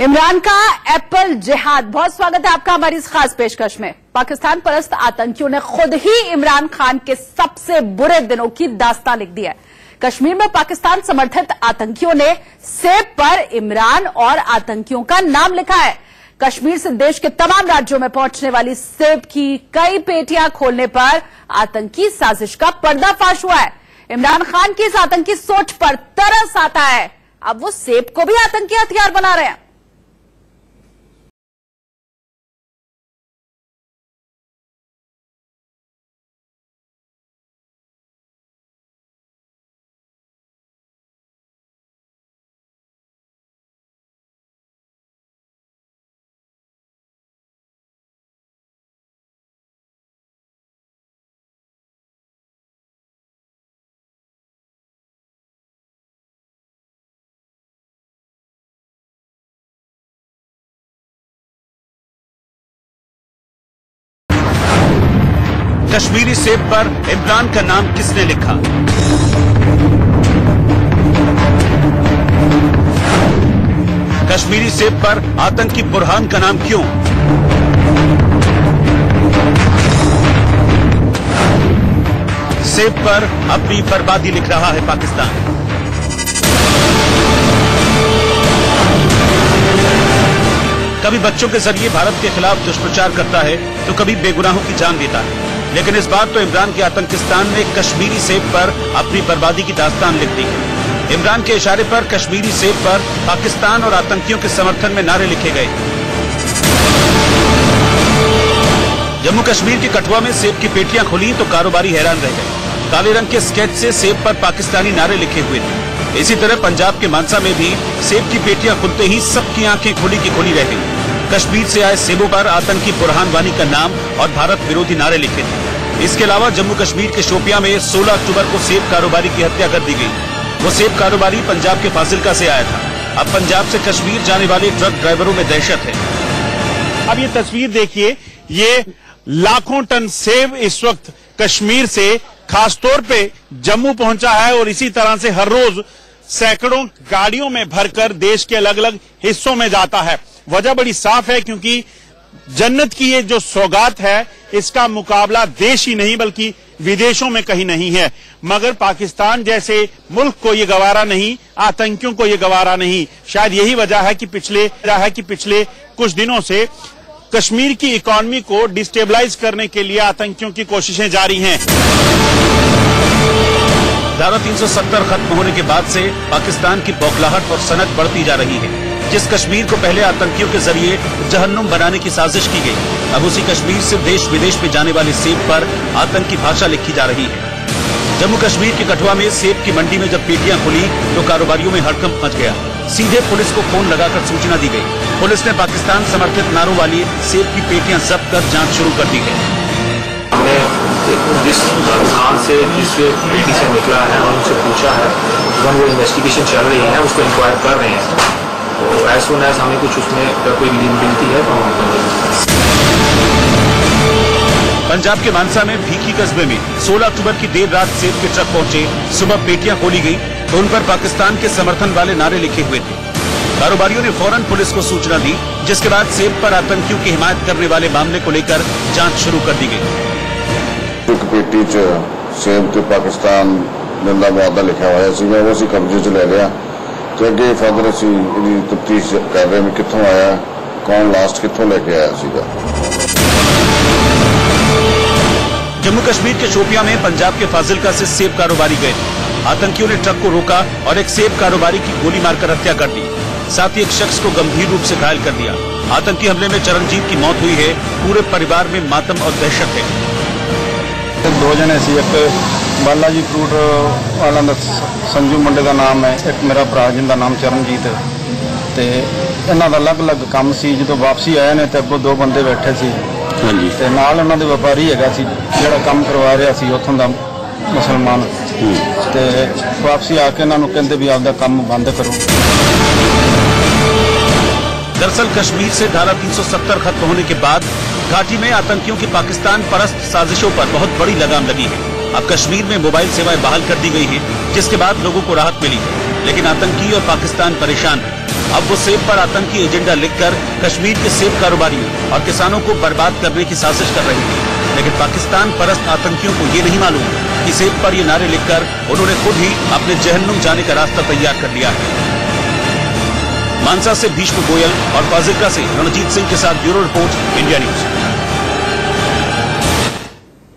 इमरान का एप्पल जिहाद। बहुत स्वागत है आपका हमारी इस खास पेशकश में। पाकिस्तान परस्त आतंकियों ने खुद ही इमरान खान के सबसे बुरे दिनों की दास्तान लिख दी है। कश्मीर में पाकिस्तान समर्थित आतंकियों ने सेब पर इमरान और आतंकियों का नाम लिखा है। कश्मीर से देश के तमाम राज्यों में पहुंचने वाली सेब की कई पेटियां खोलने पर आतंकी साजिश का पर्दाफाश हुआ है। इमरान खान की इस आतंकी सोच पर तरस आता है। अब वो सेब को भी आतंकी हथियार बना रहे हैं। कश्मीरी सेब पर इमरान का नाम किसने लिखा? कश्मीरी सेब पर आतंकी बुरहान का नाम क्यों? सेब पर अब भी बर्बादी लिख रहा है पाकिस्तान। कभी बच्चों के जरिए भारत के खिलाफ दुष्प्रचार करता है तो कभी बेगुनाहों की जान देता है, लेकिन इस बार तो इमरान के आतंकिस्तान ने कश्मीरी सेब पर अपनी बर्बादी की दास्तान लिख दी है। इमरान के इशारे पर कश्मीरी सेब पर पाकिस्तान और आतंकियों के समर्थन में नारे लिखे गए। जम्मू कश्मीर के कठुआ में सेब की पेटियां खुली तो कारोबारी हैरान रह गए। काले रंग के स्केच से सेब पर पाकिस्तानी नारे लिखे हुए थे। इसी तरह पंजाब के मानसा में भी सेब की पेटियां खुलते ही सबकी आंखें खुली की खुली रह गई। कश्मीर से आए सेबों पर आतंकी बुरहान वाणी का नाम और भारत विरोधी नारे लिखे थे। इसके अलावा जम्मू कश्मीर के शोपियां में 16 अक्टूबर को सेब कारोबारी की हत्या कर दी गई। वो सेब कारोबारी पंजाब के फाजिल्का से आया था। अब पंजाब से कश्मीर जाने वाले ट्रक ड्राइवरों में दहशत है। अब ये तस्वीर देखिए, ये लाखों टन सेब इस वक्त कश्मीर से खासतौर पर जम्मू पहुंचा है और इसी तरह से हर रोज सैकड़ों गाड़ियों में भरकर देश के अलग अलग हिस्सों में जाता है। वजह बड़ी साफ है, क्योंकि जन्नत की ये जो सौगात है इसका मुकाबला देश ही नहीं बल्कि विदेशों में कहीं नहीं है, मगर पाकिस्तान जैसे मुल्क को ये गवारा नहीं, आतंकियों को ये गवारा नहीं। शायद यही वजह है कि पिछले कुछ दिनों से कश्मीर की इकोनॉमी को डिस्टेबलाइज करने के लिए आतंकियों की कोशिशें जारी हैं। धारा 370 खत्म होने के बाद से पाकिस्तान की बौखलाहट और सनक बढ़ती जा रही है। जिस कश्मीर को पहले आतंकियों के जरिए जहन्नुम बनाने की साजिश की गई, अब उसी कश्मीर से देश विदेश में जाने वाले सेब पर आतंकी भाषा लिखी जा रही है। जम्मू कश्मीर के कठुआ में सेब की मंडी में जब पेटियां खुली तो कारोबारियों में हड़कंप मच गया। सीधे पुलिस को फोन लगाकर सूचना दी गई। पुलिस ने पाकिस्तान समर्थित नारों वाली सेब की पेटियां जब्त कर जाँच शुरू कर दी है। जिस पेटी से निकला है और उनसे पूछा है, वो इन्वेस्टिगेशन चल रही है, उसको इंक्वायर कर रहे हैं। हमें कुछ उसमें कोई मिलती है। पंजाब के मानसा में भीखी कस्बे में 16 अक्टूबर की देर रात सेब के ट्रक पहुंचे। सुबह पेटियां खोली गई तो उन पर पाकिस्तान के समर्थन वाले नारे लिखे हुए थे। कारोबारियों ने फौरन पुलिस को सूचना दी, जिसके बाद सेब पर आतंकियों की हिमायत करने वाले मामले को लेकर जाँच शुरू कर दी गयी। एक पेटी सेब तो पाकिस्तान गंदा मुआदा लिखा हुआ है, कब्जे च ले गया। तो अगे फादर असी तफ्तीश कर रहे हैं कितों आया, कौन लास्ट कितों लेके आया सीधा। जम्मू कश्मीर के शोपिया में पंजाब के फाजिल्का से सेब कारोबारी गए। आतंकियों ने ट्रक को रोका और एक सेब कारोबारी की गोली मारकर हत्या कर दी। साथ ही एक शख्स को गंभीर रूप से घायल कर दिया। आतंकी हमले में चरणजीत की मौत हुई है। पूरे परिवार में मातम और दहशत है। दो जने सी, एक बाला जी फ्रूट वालों का संजू मुंडे का नाम है, एक मेरा भरा जिनका नाम चरणजीत है। तो इन्हों का अलग अलग काम से जो वापसी आए ने तो अगों दो बंदे बैठे थे, उन्होंने व्यापारी है जोड़ा काम करवा रहा सी उतों का मुसलमान। तो वापसी आके इन्हों कहते भी आपका काम बंद करो। दरअसल कश्मीर से धारा 370 खत्म होने के बाद घाटी में आतंकियों की पाकिस्तान परस्त साजिशों पर बहुत बड़ी लगाम लगी है। अब कश्मीर में मोबाइल सेवाएं बहाल कर दी गई हैं, जिसके बाद लोगों को राहत मिली है। लेकिन आतंकी और पाकिस्तान परेशान है। अब वो सेब पर आतंकी एजेंडा लिखकर कश्मीर के सेब कारोबारियों और किसानों को बर्बाद करने की साजिश कर रहे हैं, लेकिन पाकिस्तान परस्त आतंकियों को ये नहीं मालूम कि सेब पर ये नारे लिखकर उन्होंने खुद ही अपने जहन्नुम जाने का रास्ता तैयार कर लिया है। मानसा से विश्व गोयल और फाजिल्का से रणजीत सिंह के साथ ब्यूरो रिपोर्ट, इंडिया न्यूज।